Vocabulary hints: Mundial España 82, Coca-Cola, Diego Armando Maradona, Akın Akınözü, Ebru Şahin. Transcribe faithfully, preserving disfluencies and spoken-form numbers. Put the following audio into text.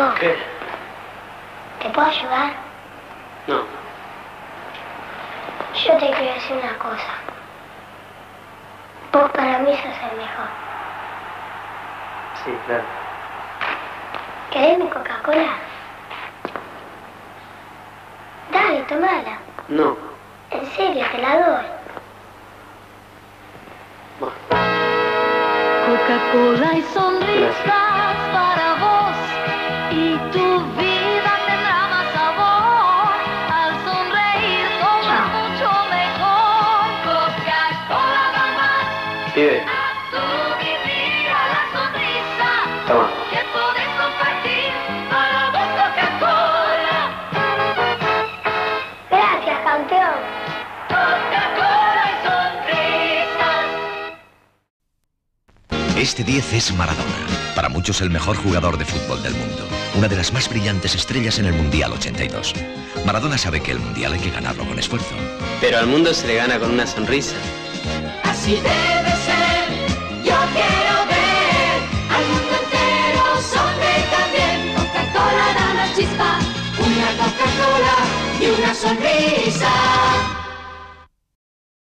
Diego. ¿Qué? ¿Te puedo ayudar? No. Yo te quiero decir una cosa. Vos para mí sos el mejor. Sí, claro. ¿Querés mi Coca-Cola? Dale, tomala. No. En serio, te la doy. Coca-Cola y sonrisas para vos, y tu vida tendrá más sabor al sonreír, todo mucho mejor. Coca-Cola da más. Pibe. A tu vivir a la sonrisa. Toma. Que podés compartir para vos, Coca-Cola. Gracias, campeón. Este diez es Maradona, para muchos el mejor jugador de fútbol del mundo, una de las más brillantes estrellas en el Mundial ochenta y dos. Maradona sabe que el Mundial hay que ganarlo con esfuerzo. Pero al mundo se le gana con una sonrisa. Así debe ser, yo quiero ver al mundo entero sonreír también. Coca-Cola da más chispa, una Coca-Cola y una sonrisa.